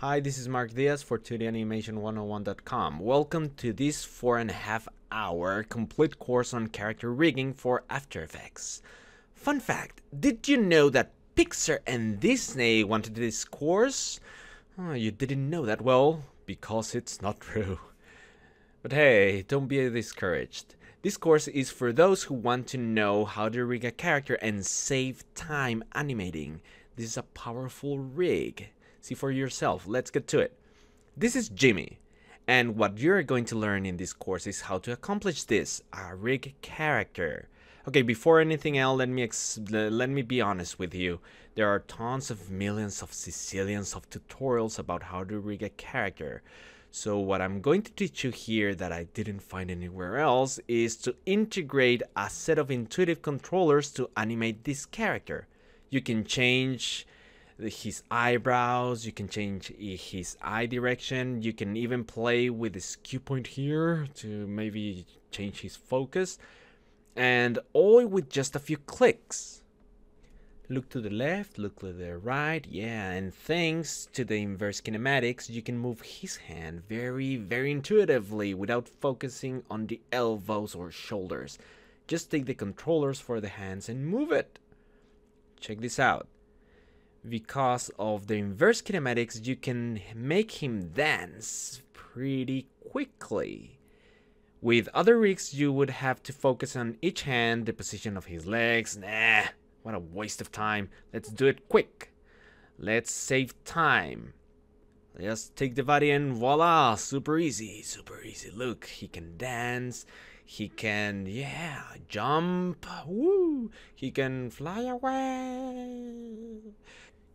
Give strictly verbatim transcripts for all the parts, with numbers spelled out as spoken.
Hi, this is Mark Diaz for two D animation one oh one dot com. Welcome to this four and a half hour complete course on character rigging for After Effects. Fun fact, did you know that Pixar and Disney wanted this course? Oh, you didn't know that? Well, because it's not true. But hey, don't be discouraged. This course is for those who want to know how to rig a character and save time animating. This is a powerful rig. See for yourself. Let's get to it. This is Jimmy, and what you're going to learn in this course is how to accomplish this, a rig character. Okay, before anything else, let me ex let me be honest with you. There are tons of millions of Sicilians of tutorials about how to rig a character. So what I'm going to teach you here that I didn't find anywhere else is to integrate a set of intuitive controllers to animate this character. You can change his eyebrows, you can change his eye direction, you can even play with the skew point here to maybe change his focus, and all with just a few clicks. Look to the left, look to the right, yeah, and thanks to the inverse kinematics, you can move his hand very, very intuitively without focusing on the elbows or shoulders. Just take the controllers for the hands and move it. Check this out. Because of the inverse kinematics, you can make him dance pretty quickly. With other rigs, you would have to focus on each hand, the position of his legs. Nah, what a waste of time. Let's do it quick. Let's save time. Just take the body and voila, super easy, super easy. Look, he can dance. He can, yeah, jump. Woo! He can fly away.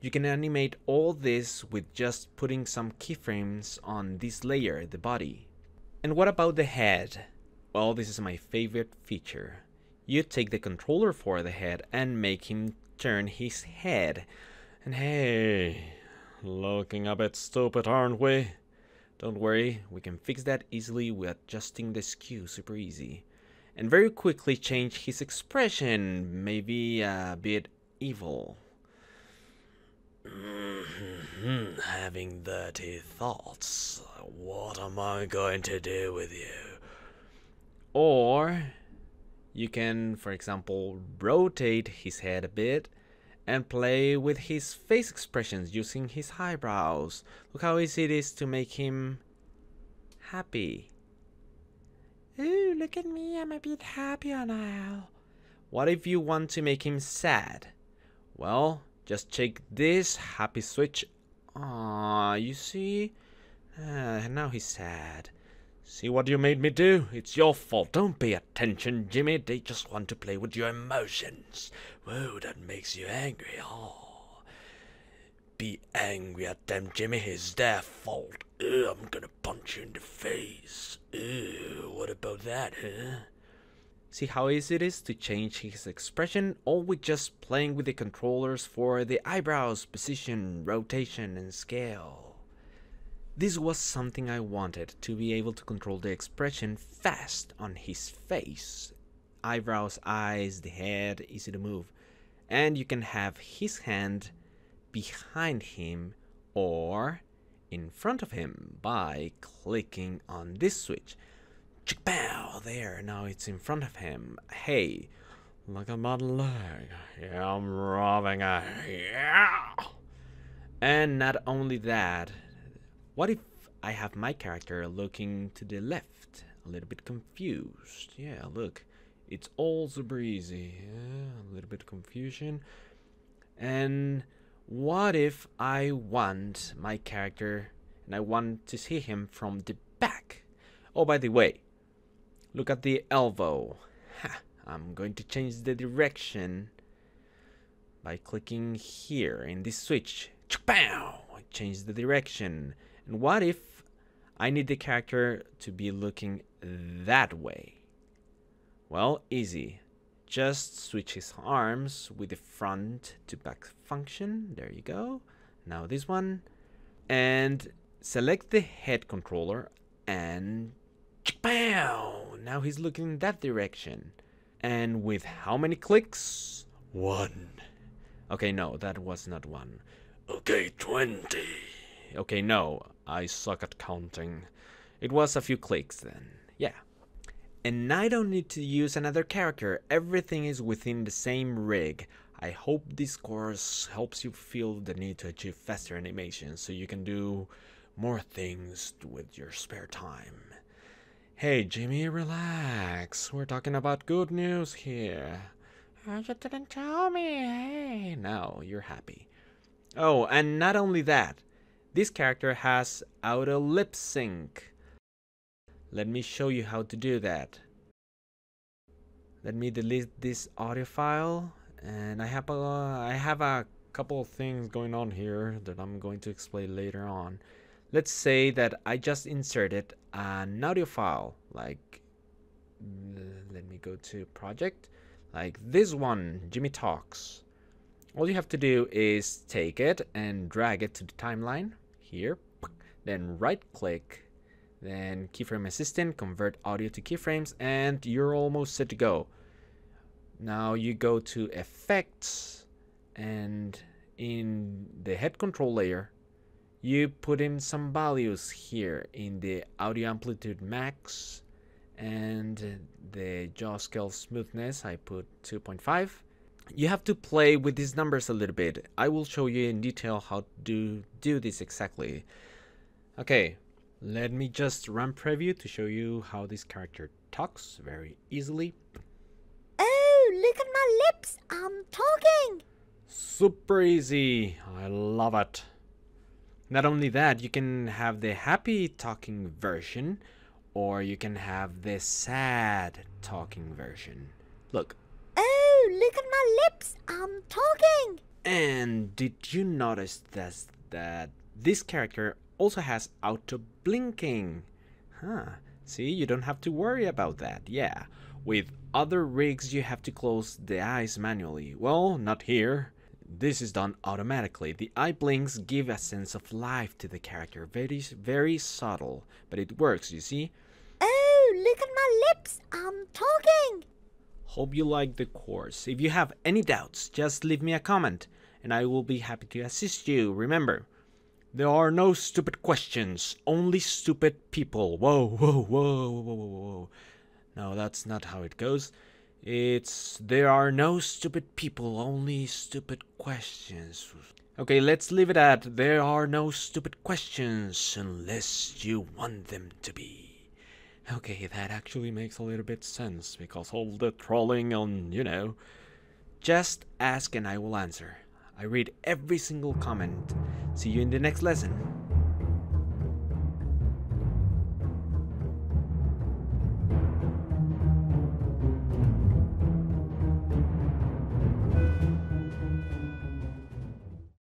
You can animate all this with just putting some keyframes on this layer, the body. And what about the head? Well, this is my favorite feature. You take the controller for the head and make him turn his head. And hey, looking a bit stupid, aren't we? Don't worry, we can fix that easily with adjusting the skew, super easy. And very quickly change his expression, maybe a bit evil. Having dirty thoughts. What am I going to do with you? Or you can, for example, rotate his head a bit and play with his face expressions using his eyebrows. Look how easy it is to make him happy. Ooh, look at me, I'm a bit happier now. What if you want to make him sad? Well, just check this happy switch. Ah, you see? Uh, now he's sad. See what you made me do? It's your fault. Don't pay attention, Jimmy. They just want to play with your emotions. Whoa, that makes you angry. Oh. Be angry at them, Jimmy. It's their fault. Ew, I'm gonna punch you in the face. Ew, what about that, huh? See how easy it is to change his expression, all with just playing with the controllers for the eyebrows, position, rotation, and scale. This was something I wanted, to be able to control the expression fast on his face. Eyebrows, eyes, the head, easy to move. And you can have his hand behind him or in front of him by clicking on this switch. Chick-pow! There, now it's in front of him. Hey, look at my leg. Yeah, I'm robbing it. Yeah! And not only that, what if I have my character looking to the left, a little bit confused? Yeah, look, it's all super easy. Yeah, a little bit of confusion. And what if I want my character and I want to see him from the back? Oh, by the way, look at the elbow. Ha, I'm going to change the direction by clicking here in this switch. Bam! I change the direction. And what if I need the character to be looking that way? Well, easy. Just switch his arms with the front to back function. There you go. Now this one. And select the head controller and bam! Now he's looking in that direction. And with how many clicks? One. Okay, no, that was not one. Okay, twenty. Okay, no, I suck at counting. It was a few clicks then, yeah. And I don't need to use another character, everything is within the same rig. I hope this course helps you feel the need to achieve faster animations so you can do more things with your spare time. Hey Jimmy, relax, we're talking about good news here. Oh, you didn't tell me, hey. Now you're happy. Oh, and not only that, this character has auto lip sync. Let me show you how to do that. Let me delete this audio file. And I have a, I have a couple of things going on here that I'm going to explain later on. Let's say that I just inserted an audio file, like, let me go to project, like this one, Jimmy Talks. All you have to do is take it and drag it to the timeline, here, then right click, then keyframe assistant, convert audio to keyframes, and you're almost set to go. Now you go to effects, and in the head control layer you put in some values here in the audio amplitude max and the jaw scale smoothness. I put two point five. You have to play with these numbers a little bit. I will show you in detail how to do this exactly. Okay, let me just run preview to show you how this character talks very easily. Look at my lips, I'm talking! Super easy, I love it. Not only that, you can have the happy talking version, or you can have the sad talking version. Look. Oh, look at my lips, I'm talking! And did you notice this, that this character also has auto blinking? Huh, see, you don't have to worry about that, yeah. With other rigs, you have to close the eyes manually. Well, not here. This is done automatically. The eye blinks give a sense of life to the character. Very, very subtle, but it works, you see? Oh, look at my lips. I'm talking. Hope you like the course. If you have any doubts, just leave me a comment, and I will be happy to assist you. Remember, there are no stupid questions, only stupid people. Whoa, whoa, whoa, whoa, whoa, whoa. No, that's not how it goes. It's there are no stupid people, only stupid questions. Okay, let's leave it at there are no stupid questions unless you want them to be. Okay, that actually makes a little bit sense because all the trolling on, you know. Just ask and I will answer. I read every single comment. See you in the next lesson.